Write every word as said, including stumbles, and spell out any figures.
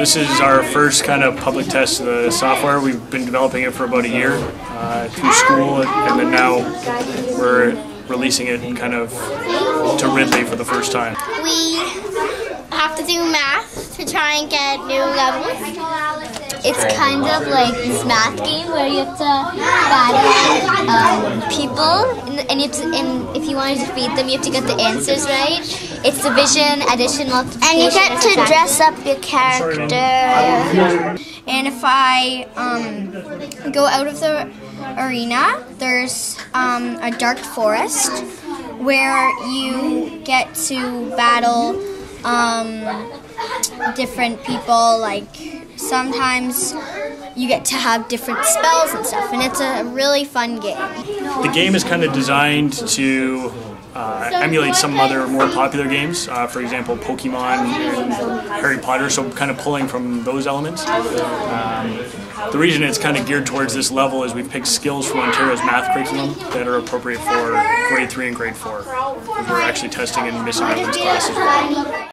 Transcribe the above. This is our first kind of public test of the software. We've been developing it for about a year uh, through school, and then now we're releasing it kind of to Ridley for the first time. We have to do math to try and get new levels. It's kind of like this math game where you have to battle um, people, and, and, you have to, and if you want to defeat them, you have to get the answers right. It's division, addition, multiplication. And you get to dress up your character. And if I um, go out of the arena, there's um, a dark forest where you get to battle um, different people. Like, sometimes you get to have different spells and stuff, and it's a really fun game. The game is kind of designed to uh, emulate some other more popular games, uh, for example Pokemon and Harry Potter, so kind of pulling from those elements. Um, the reason it's kind of geared towards this level is we've picked skills from Ontario's math curriculum that are appropriate for grade three and grade four. We're actually testing in Missing Elements class as well.